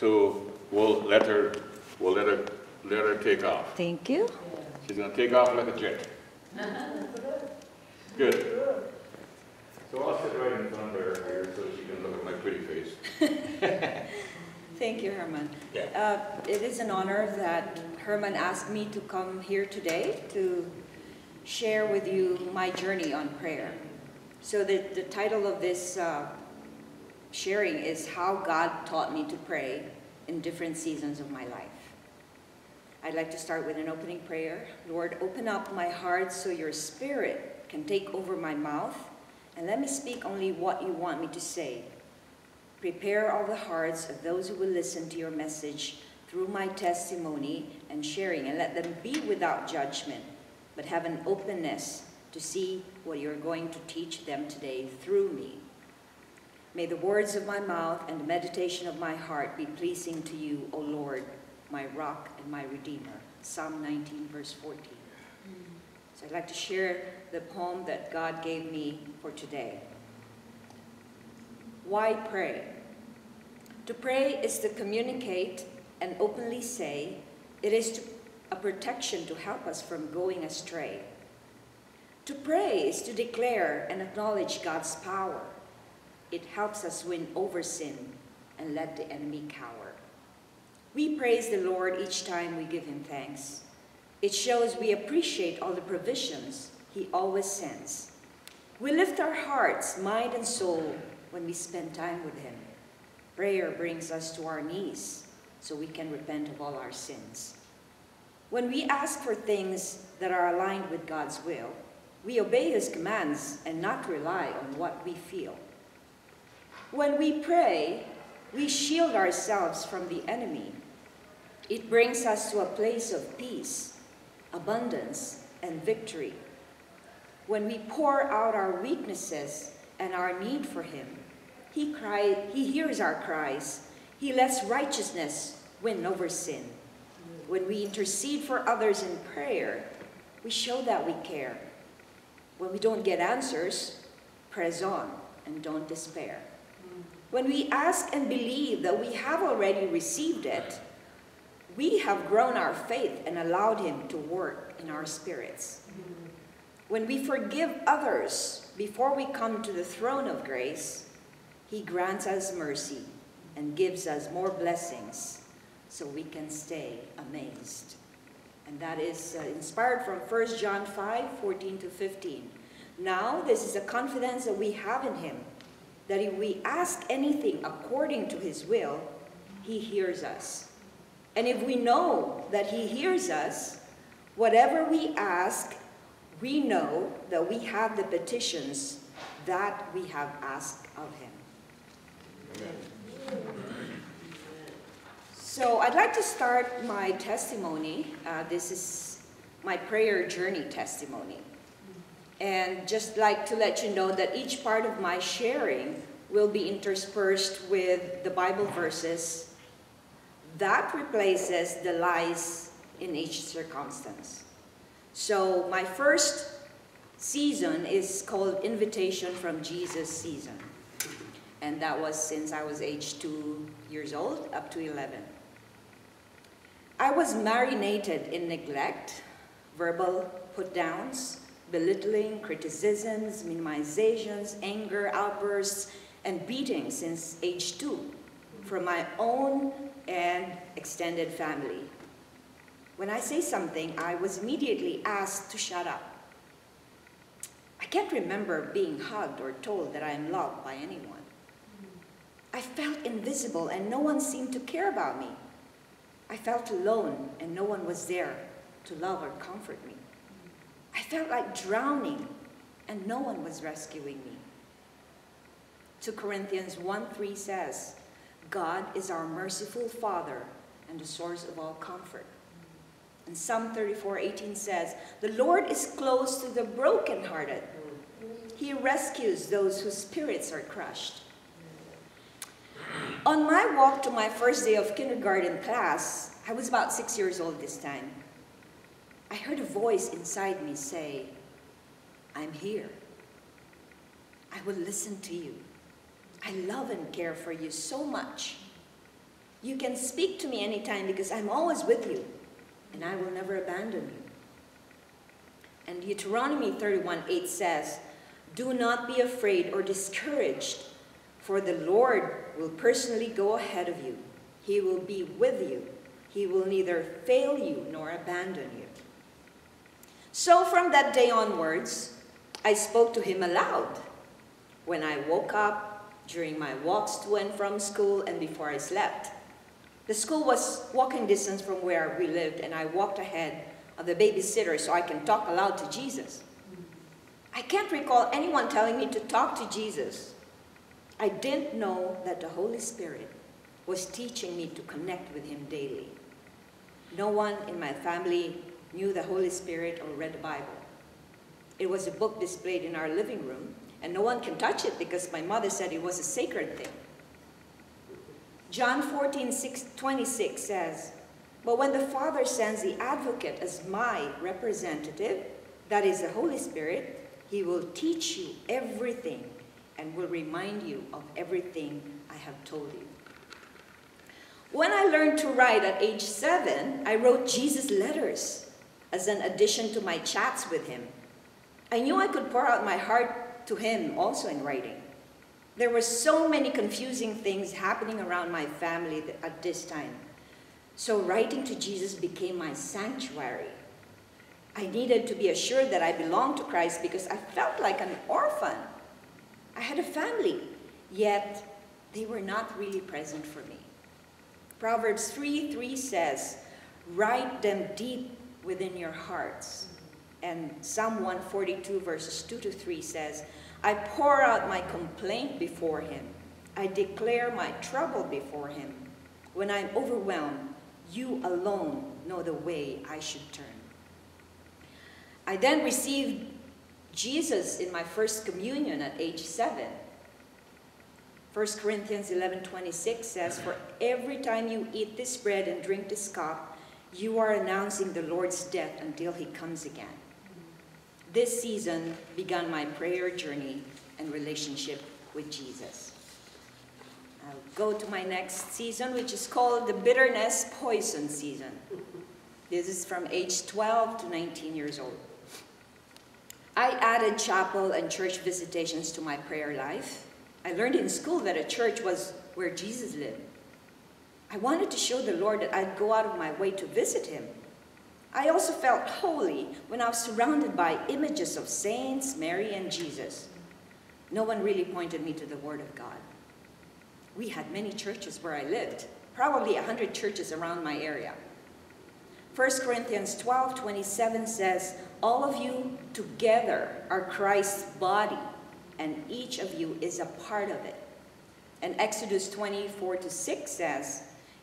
So we'll let her take off. Thank you. She's gonna take off like a jet. Good. So I'll sit right in front of her here so she can look at my pretty face. Thank you, Herman. Yeah. It is an honor that Herman asked me to come here today to share with you my journey on prayer. So the title of this sharing is How God Taught Me to Pray in Different Seasons of My Life. I'd like to start with an opening prayer. Lord, open up my heart so your Spirit can take over my mouth, and let me speak only what you want me to say. Prepare all the hearts of those who will listen to your message through my testimony and sharing, and let them be without judgment, but have an openness to see what you're going to teach them today through me. May the words of my mouth and the meditation of my heart be pleasing to you, O Lord, my rock and my redeemer. Psalm 19, verse 14. So I'd like to share the poem that God gave me for today. Why pray? To pray is to communicate and openly say. It is a protection to help us from going astray. To pray is to declare and acknowledge God's power. It helps us win over sin and let the enemy cower. We praise the Lord each time we give him thanks. It shows we appreciate all the provisions he always sends. We lift our hearts, mind, and soul when we spend time with him. Prayer brings us to our knees so we can repent of all our sins. When we ask for things that are aligned with God's will, we obey his commands and not rely on what we feel. When we pray, we shield ourselves from the enemy. It brings us to a place of peace, abundance, and victory. When we pour out our weaknesses and our need for him, he hears our cries. He lets righteousness win over sin. When we intercede for others in prayer, we show that we care. When we don't get answers, press on and don't despair. When we ask and believe that we have already received it, we have grown our faith and allowed him to work in our spirits. When we forgive others before we come to the throne of grace, he grants us mercy and gives us more blessings so we can stay amazed. And that is inspired from 1 John 5:14-15. Now, this is a confidence that we have in him, that if we ask anything according to his will, he hears us. And if we know that he hears us, whatever we ask, we know that we have the petitions that we have asked of him. Amen. So I'd like to start my testimony. This is my prayer journey testimony. And just like to let you know that each part of my sharing will be interspersed with the Bible verses that replaces the lies in each circumstance. So my first season is called Invitation from Jesus season. And that was since I was age 2 years old up to 11. I was marinated in neglect, verbal put-downs, belittling, criticisms, minimizations, anger, outbursts, and beatings since age 2 from my own and extended family. When I say something, I was immediately asked to shut up. I can't remember being hugged or told that I am loved by anyone. I felt invisible and no one seemed to care about me. I felt alone and no one was there to love or comfort me. I felt like drowning, and no one was rescuing me. 2 Corinthians 1:3 says, God is our merciful Father and the source of all comfort. And Psalm 34:18 says, the Lord is close to the brokenhearted. He rescues those whose spirits are crushed. On my walk to my first day of kindergarten class, I was about 6 years old this time. I heard a voice inside me say, I'm here. I will listen to you. I love and care for you so much. You can speak to me anytime because I'm always with you, and I will never abandon you. And Deuteronomy 31:8 says, do not be afraid or discouraged, for the Lord will personally go ahead of you. He will be with you. He will neither fail you nor abandon you. So from that day onwards, I spoke to him aloud. When I woke up, during my walks to and from school, and before I slept. The school was walking distance from where we lived, and I walked ahead of the babysitter so I can talk aloud to Jesus. I can't recall anyone telling me to talk to Jesus. I didn't know that the Holy Spirit was teaching me to connect with him daily. No one in my family knew the Holy Spirit or read the Bible. It was a book displayed in our living room, and no one can touch it because my mother said it was a sacred thing. John 14:26 says, but when the Father sends the Advocate as my representative, that is the Holy Spirit, he will teach you everything and will remind you of everything I have told you. When I learned to write at age 7, I wrote Jesus letters as an addition to my chats with him. I knew I could pour out my heart to him also in writing. There were so many confusing things happening around my family at this time. So writing to Jesus became my sanctuary. I needed to be assured that I belonged to Christ because I felt like an orphan. I had a family, yet they were not really present for me. Proverbs 3:3 says, write them deep within your hearts. And Psalm 142:2-3 says, I pour out my complaint before him. I declare my trouble before him. When I'm overwhelmed, you alone know the way I should turn. I then received Jesus in my first communion at age 7. 1 Corinthians 11:26 says, for every time you eat this bread and drink this cup, you are announcing the Lord's death until he comes again. This season began my prayer journey and relationship with Jesus. I'll go to my next season, which is called the bitterness poison season. This is from age 12 to 19 years old. I added chapel and church visitations to my prayer life. I learned in school that a church was where Jesus lived. I wanted to show the Lord that I'd go out of my way to visit him. I also felt holy when I was surrounded by images of saints, Mary, and Jesus. No one really pointed me to the Word of God. We had many churches where I lived, probably 100 churches around my area. 1 Corinthians 12:27 says, all of you together are Christ's body, and each of you is a part of it. And Exodus 24:6 says,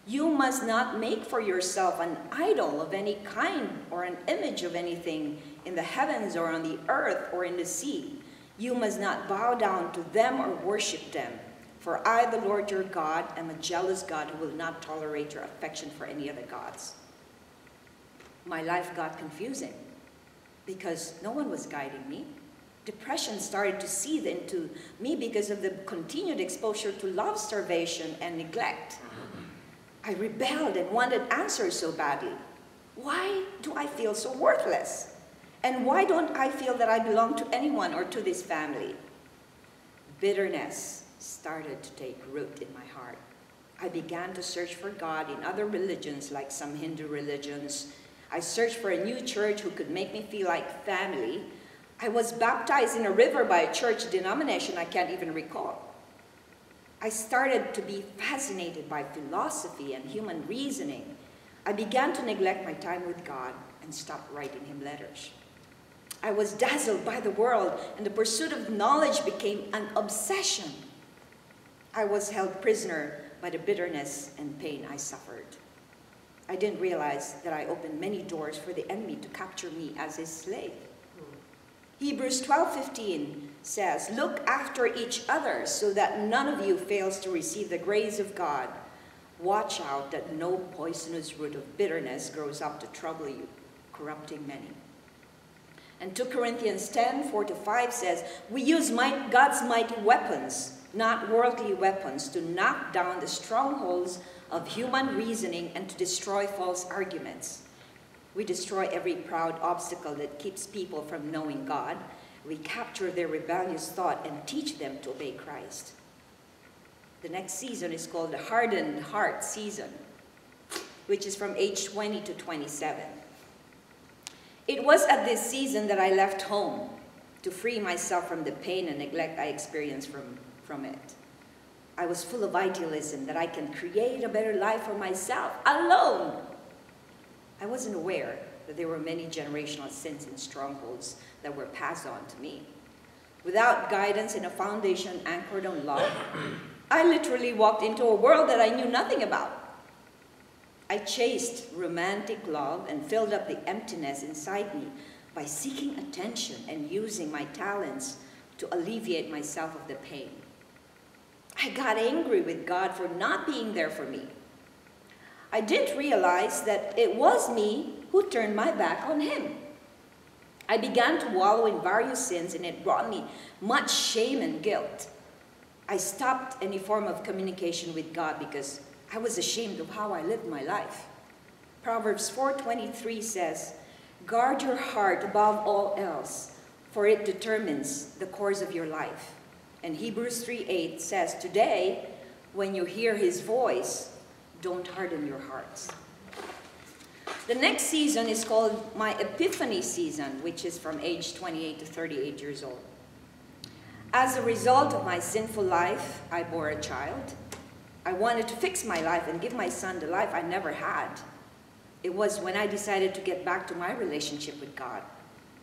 you must not make for yourself an idol of any kind or an image of anything in the heavens or on the earth or in the sea. You must not bow down to them or worship them. For I, the Lord your God, am a jealous God who will not tolerate your affection for any other gods. My life got confusing because no one was guiding me. Depression started to seethe into me because of the continued exposure to love starvation and neglect. I rebelled and wanted answers so badly. Why do I feel so worthless? And why don't I feel that I belong to anyone or to this family? Bitterness started to take root in my heart. I began to search for God in other religions, like some Hindu religions. I searched for a new church who could make me feel like family. I was baptized in a river by a church denomination I can't even recall. I started to be fascinated by philosophy and human reasoning. I began to neglect my time with God and stopped writing him letters. I was dazzled by the world, and the pursuit of knowledge became an obsession. I was held prisoner by the bitterness and pain I suffered. I didn't realize that I opened many doors for the enemy to capture me as his slave. Hebrews 12:15 says, look after each other so that none of you fails to receive the grace of God. Watch out that no poisonous root of bitterness grows up to trouble you, corrupting many. And 2 Corinthians 10:4-5 says, we use God's mighty weapons, not worldly weapons, to knock down the strongholds of human reasoning and to destroy false arguments. We destroy every proud obstacle that keeps people from knowing God. We capture their rebellious thought and teach them to obey Christ. The next season is called the Hardened Heart season, which is from age 20 to 27. It was at this season that I left home to free myself from the pain and neglect I experienced from it. I was full of idealism that I can create a better life for myself alone. I wasn't aware that there were many generational sins and strongholds that were passed on to me. Without guidance and a foundation anchored on love, I literally walked into a world that I knew nothing about. I chased romantic love and filled up the emptiness inside me by seeking attention and using my talents to alleviate myself of the pain. I got angry with God for not being there for me. I didn't realize that it was me who turned my back on Him. I began to wallow in various sins, and it brought me much shame and guilt. I stopped any form of communication with God because I was ashamed of how I lived my life. Proverbs 4:23 says, "Guard your heart above all else, for it determines the course of your life." And Hebrews 3:8 says, "Today, when you hear His voice, don't harden your hearts." The next season is called my Epiphany season, which is from age 28 to 38 years old. As a result of my sinful life, I bore a child. I wanted to fix my life and give my son the life I never had. It was when I decided to get back to my relationship with God.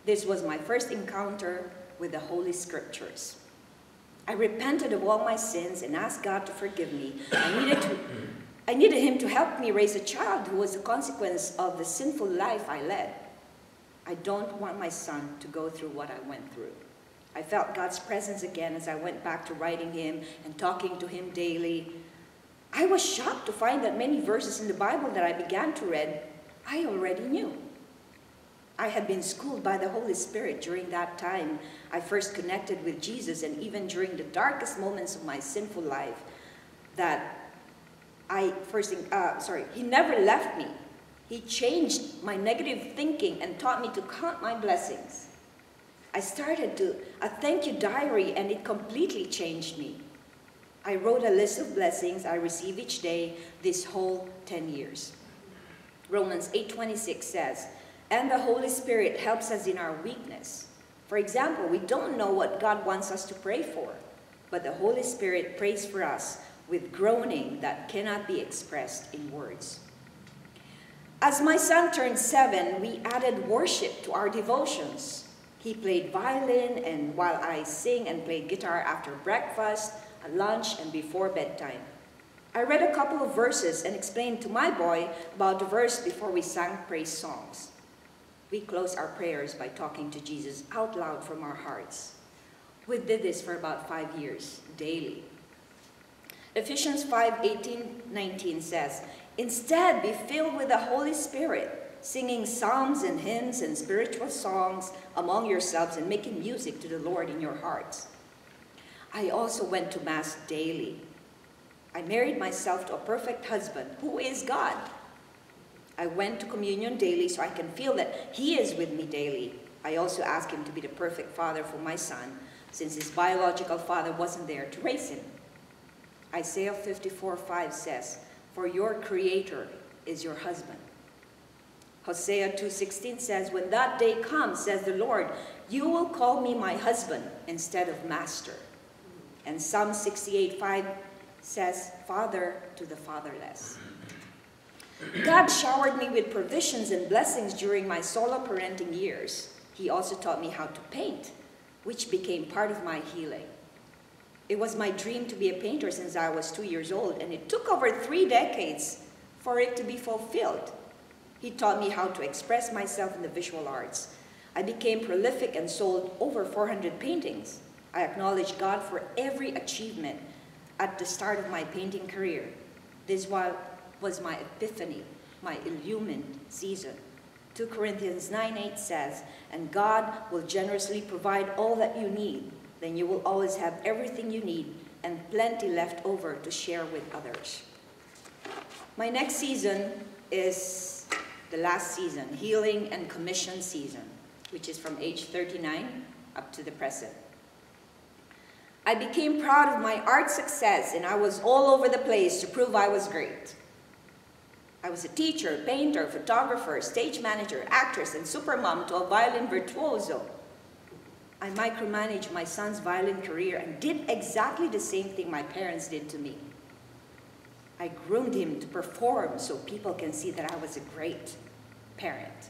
This was my first encounter with the Holy Scriptures. I repented of all my sins and asked God to forgive me. I needed Him to help me raise a child who was a consequence of the sinful life I led. I don't want my son to go through what I went through. I felt God's presence again as I went back to writing Him and talking to Him daily. I was shocked to find that many verses in the Bible that I began to read, I already knew. I had been schooled by the Holy Spirit during that time I first connected with Jesus, and even during the darkest moments of my sinful life that I He never left me. He changed my negative thinking and taught me to count my blessings. I started a thank you diary, and it completely changed me. I wrote a list of blessings I receive each day this whole 10 years. Romans 8:26 says, "And the Holy Spirit helps us in our weakness." For example, we don't know what God wants us to pray for, but the Holy Spirit prays for us with groaning that cannot be expressed in words. As my son turned 7, we added worship to our devotions. He played violin, and while I sing and play guitar after breakfast, at lunch, and before bedtime. I read a couple of verses and explained to my boy about the verse before we sang praise songs. We closed our prayers by talking to Jesus out loud from our hearts. We did this for about 5 years, daily. Ephesians 5:18-19 says, "Instead, be filled with the Holy Spirit, singing psalms and hymns and spiritual songs among yourselves and making music to the Lord in your hearts." I also went to Mass daily. I married myself to a perfect husband, who is God. I went to communion daily so I can feel that He is with me daily. I also asked Him to be the perfect father for my son, since his biological father wasn't there to raise him. Isaiah 54:5 says, "For your Creator is your husband." Hosea 2:16 says, "When that day comes, says the Lord, you will call me my husband instead of master." And Psalm 68:5 says, "Father to the fatherless." God showered me with provisions and blessings during my solo parenting years. He also taught me how to paint, which became part of my healing. It was my dream to be a painter since I was 2 years old, and it took over 3 decades for it to be fulfilled. He taught me how to express myself in the visual arts. I became prolific and sold over 400 paintings. I acknowledge God for every achievement at the start of my painting career. This was my epiphany, my illumined season. 2 Corinthians 9:8 says, "And God will generously provide all that you need. Then you will always have everything you need and plenty left over to share with others." My next season is the last season, healing and commission season, which is from age 39 up to the present. I became proud of my art success, and I was all over the place to prove I was great. I was a teacher, painter, photographer, stage manager, actress, and supermom to a violin virtuoso. I micromanaged my son's violin career and did exactly the same thing my parents did to me. I groomed him to perform so people can see that I was a great parent.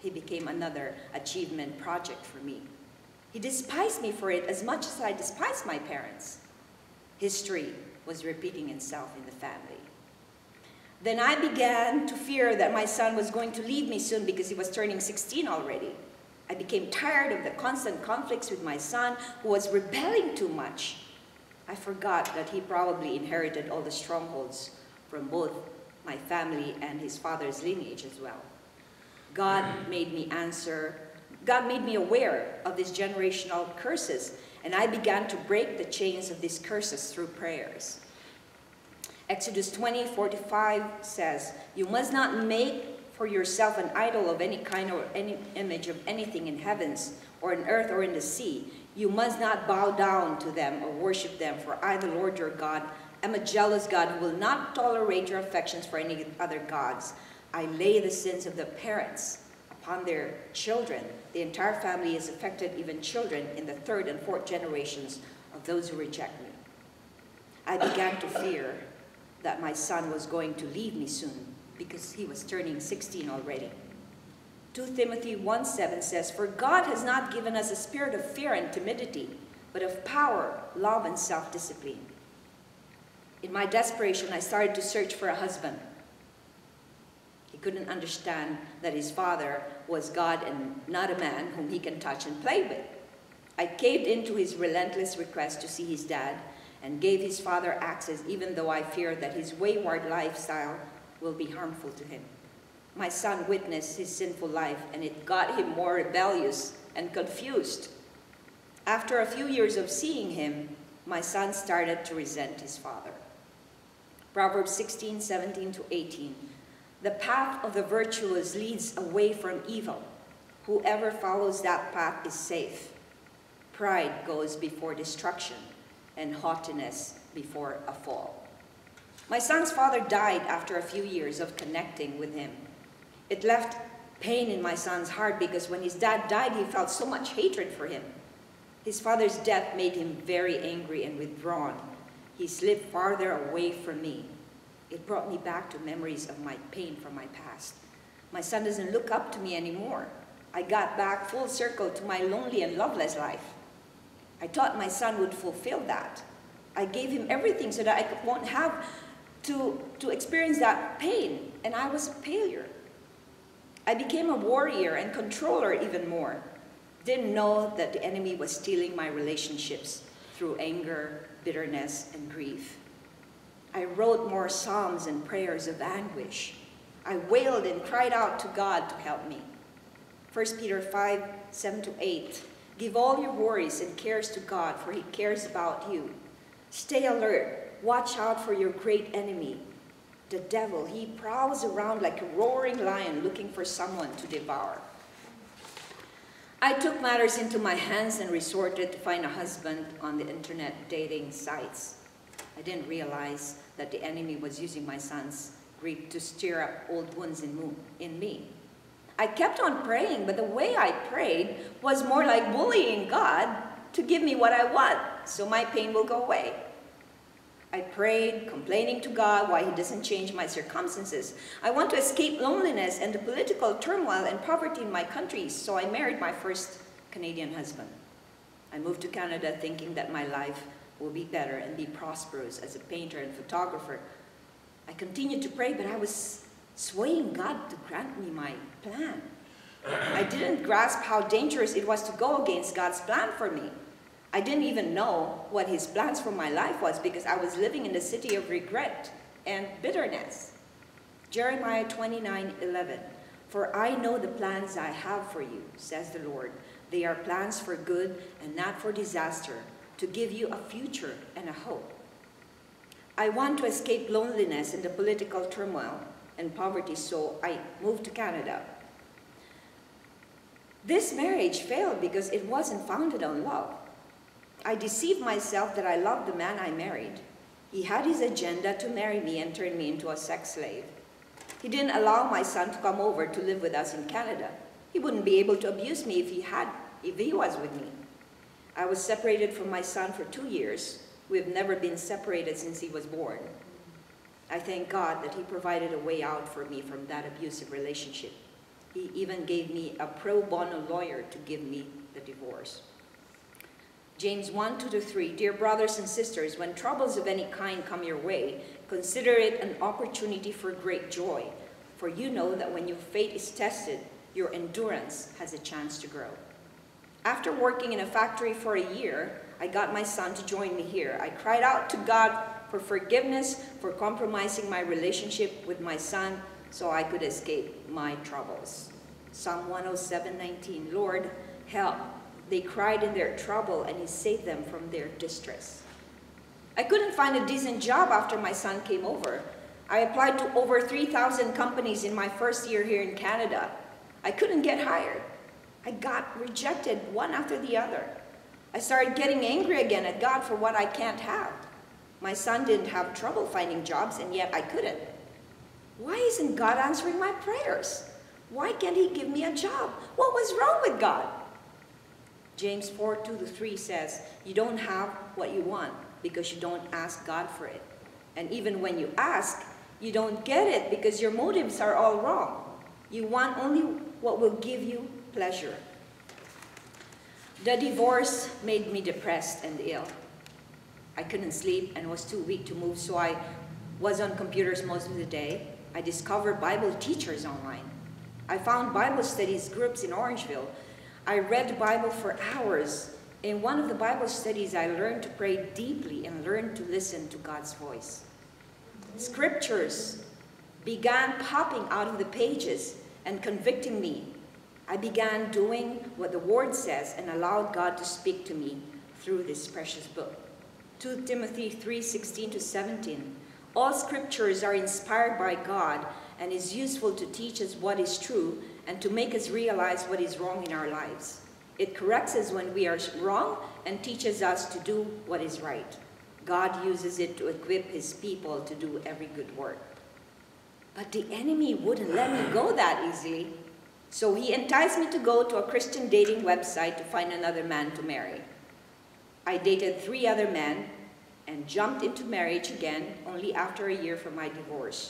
He became another achievement project for me. He despised me for it as much as I despised my parents. History was repeating itself in the family. Then I began to fear that my son was going to leave me soon because he was turning 16 already. I became tired of the constant conflicts with my son, who was rebelling too much. I forgot that he probably inherited all the strongholds from both my family and his father's lineage as well. God made me aware of these generational curses, and I began to break the chains of these curses through prayers. Exodus 20:45 says, "You must not make for yourself an idol of any kind or any image of anything in heavens or in earth or in the sea. You must not bow down to them or worship them, for I, the Lord your God, am a jealous God who will not tolerate your affections for any other gods. I lay the sins of the parents upon their children. The entire family is affected, even children in the third and fourth generations of those who reject me." I began to fear that my son was going to leave me soon because he was turning 16 already. 2 Timothy 1:7 says, "For God has not given us a spirit of fear and timidity, but of power, love, and self-discipline." In my desperation, I started to search for a husband. He couldn't understand that his father was God and not a man whom he can touch and play with. I caved into his relentless request to see his dad and gave his father access, even though I feared that his wayward lifestyle will be harmful to him. My son witnessed his sinful life, and it got him more rebellious and confused. After a few years of seeing him, my son started to resent his father. Proverbs 16:17-18, "The path of the virtuous leads away from evil. Whoever follows that path is safe. Pride goes before destruction, and haughtiness before a fall." My son's father died after a few years of connecting with him. It left pain in my son's heart because when his dad died, he felt so much hatred for him. His father's death made him very angry and withdrawn. He slid farther away from me. It brought me back to memories of my pain from my past. My son doesn't look up to me anymore. I got back full circle to my lonely and loveless life. I thought my son would fulfill that. I gave him everything so that I won't have to experience that pain, and I was a failure. I became a warrior and controller even more. Didn't know that the enemy was stealing my relationships through anger, bitterness, and grief. I wrote more psalms and prayers of anguish. I wailed and cried out to God to help me. 1 Peter 5:7-8, "Give all your worries and cares to God, for he cares about you. Stay alert, watch out for your great enemy, the devil. He prowls around like a roaring lion looking for someone to devour." I took matters into my hands and resorted to find a husband on the internet dating sites. I didn't realize that the enemy was using my son's grief to stir up old wounds in me. I kept on praying, but the way I prayed was more like bullying God to give me what I want so my pain will go away. I prayed, complaining to God why he doesn't change my circumstances. I want to escape loneliness and the political turmoil and poverty in my country, so I married my first Canadian husband. I moved to Canada thinking that my life will be better and be prosperous as a painter and photographer. I continued to pray, but I was swaying God to grant me my plan. I didn't grasp how dangerous it was to go against God's plan for me. I didn't even know what his plans for my life was because I was living in the city of regret and bitterness. Jeremiah 29:11, "For I know the plans I have for you, says the Lord. They are plans for good and not for disaster, to give you a future and a hope." I want to escape loneliness and the political turmoil and poverty, so I moved to Canada. This marriage failed because it wasn't founded on love. I deceived myself that I loved the man I married. He had his agenda to marry me and turn me into a sex slave. He didn't allow my son to come over to live with us in Canada. He wouldn't be able to abuse me if he was with me. I was separated from my son for 2 years. We've never been separated since he was born. I thank God that he provided a way out for me from that abusive relationship. He even gave me a pro bono lawyer to give me the divorce. James 1:2-3, dear brothers and sisters, when troubles of any kind come your way, consider it an opportunity for great joy, for you know that when your faith is tested, your endurance has a chance to grow. After working in a factory for a year, I got my son to join me here. I cried out to God for forgiveness for compromising my relationship with my son so I could escape my troubles. Psalm 107:19, Lord, help. They cried in their trouble, and he saved them from their distress. I couldn't find a decent job after my son came over. I applied to over 3,000 companies in my first year here in Canada. I couldn't get hired. I got rejected one after the other. I started getting angry again at God for what I can't have. My son didn't have trouble finding jobs, and yet I couldn't. Why isn't God answering my prayers? Why can't he give me a job? What was wrong with God? James 4:2-3 says, you don't have what you want because you don't ask God for it. And even when you ask, you don't get it because your motives are all wrong. You want only what will give you pleasure. The divorce made me depressed and ill. I couldn't sleep and was too weak to move, so I was on computers most of the day. I discovered Bible teachers online. I found Bible studies groups in Orangeville. I read the Bible for hours. In one of the Bible studies, I learned to pray deeply and learned to listen to God's voice. Scriptures began popping out of the pages and convicting me. I began doing what the Word says and allowed God to speak to me through this precious book. 2 Timothy 3:16-17. All scriptures are inspired by God and is useful to teach us what is true and to make us realize what is wrong in our lives. It corrects us when we are wrong and teaches us to do what is right. God uses it to equip his people to do every good work. But the enemy wouldn't let me go that easily. So he enticed me to go to a Christian dating website to find another man to marry. I dated 3 other men and jumped into marriage again only after a year from my divorce.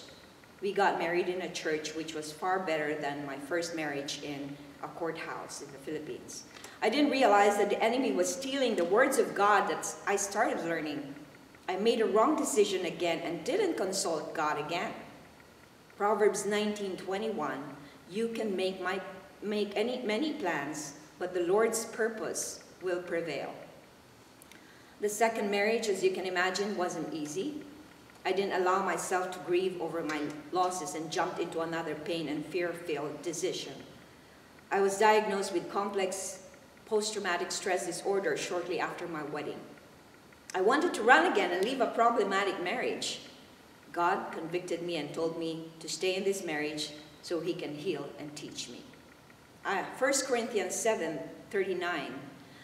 We got married in a church, which was far better than my first marriage in a courthouse in the Philippines. I didn't realize that the enemy was stealing the words of God that I started learning. I made a wrong decision again and didn't consult God again. Proverbs 19:21, you can make many plans, but the Lord's purpose will prevail. The second marriage, as you can imagine, wasn't easy. I didn't allow myself to grieve over my losses and jumped into another pain and fear-filled decision. I was diagnosed with complex post-traumatic stress disorder shortly after my wedding. I wanted to run again and leave a problematic marriage. God convicted me and told me to stay in this marriage so he can heal and teach me. 1 Corinthians 7:39,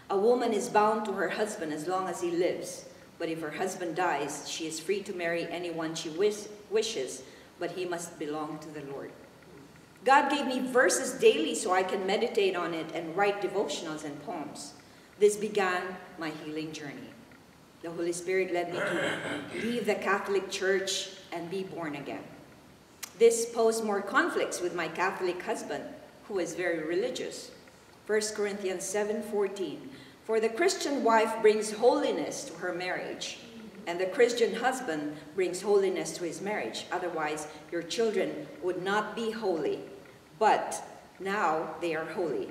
a woman is bound to her husband as long as he lives. But if her husband dies, she is free to marry anyone she wishes, but he must belong to the Lord. God gave me verses daily so I can meditate on it and write devotionals and poems. This began my healing journey. The Holy Spirit led me to leave the Catholic Church and be born again. This posed more conflicts with my Catholic husband, who is very religious. 1 Corinthians 7:14. For the Christian wife brings holiness to her marriage, and the Christian husband brings holiness to his marriage. Otherwise, your children would not be holy, but now they are holy.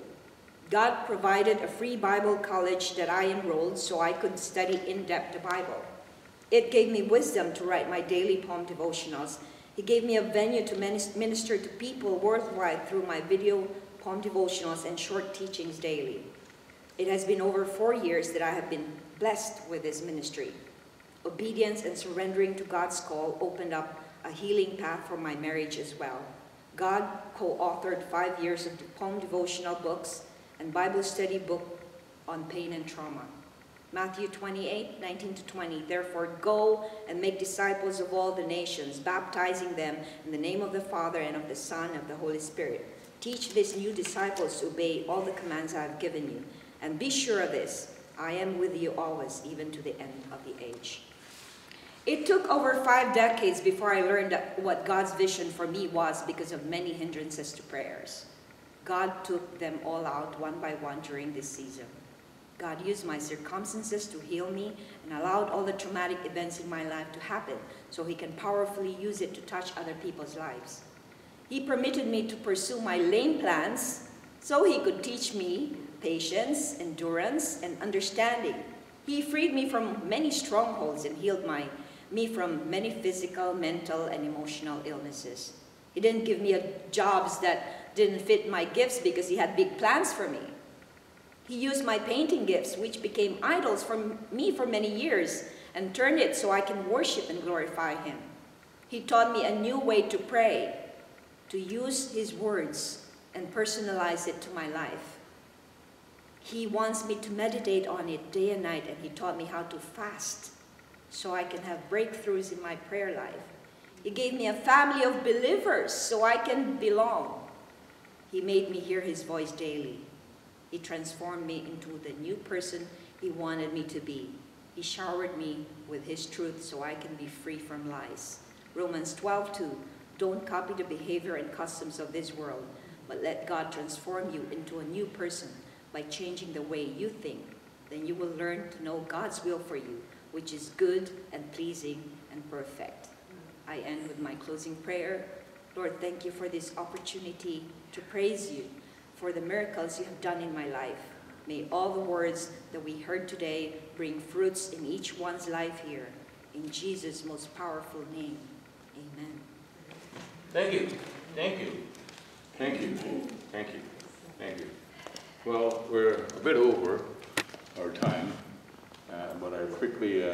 God provided a free Bible college that I enrolled so I could study in-depth the Bible. It gave me wisdom to write my daily poem devotionals. It gave me a venue to minister to people worldwide through my video poem devotionals and short teachings daily. It has been over 4 years that I have been blessed with this ministry. Obedience and surrendering to God's call opened up a healing path for my marriage as well. God co-authored 5 years of home devotional books and Bible study book on pain and trauma. Matthew 28:19-20, therefore go and make disciples of all the nations, baptizing them in the name of the Father and of the Son and of the Holy Spirit. Teach these new disciples to obey all the commands I have given you. And be sure of this, I am with you always, even to the end of the age. It took over 5 decades before I learned what God's vision for me was because of many hindrances to prayers. God took them all out one by one during this season. God used my circumstances to heal me and allowed all the traumatic events in my life to happen so he can powerfully use it to touch other people's lives. He permitted me to pursue my lame plans so he could teach me patience, endurance, and understanding. He freed me from many strongholds and healed me from many physical, mental, and emotional illnesses. He didn't give me jobs that didn't fit my gifts because he had big plans for me. He used my painting gifts, which became idols for me for many years, and turned it so I can worship and glorify him. He taught me a new way to pray, to use his words and personalize it to my life. He wants me to meditate on it day and night, and he taught me how to fast so I can have breakthroughs in my prayer life. He gave me a family of believers so I can belong. He made me hear his voice daily. He transformed me into the new person he wanted me to be. He showered me with his truth so I can be free from lies. Romans 12:2, don't copy the behavior and customs of this world, but let God transform you into a new person by changing the way you think. Then you will learn to know God's will for you, which is good and pleasing and perfect. I end with my closing prayer. Lord, thank you for this opportunity to praise you for the miracles you have done in my life. May all the words that we heard today bring fruits in each one's life here. In Jesus' most powerful name, amen. Thank you, thank you, thank you, thank you, thank you. Well, we're a bit over our time, but I quickly